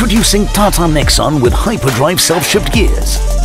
Introducing Tata Nexon with Hyperdrive Self-Shift Gears.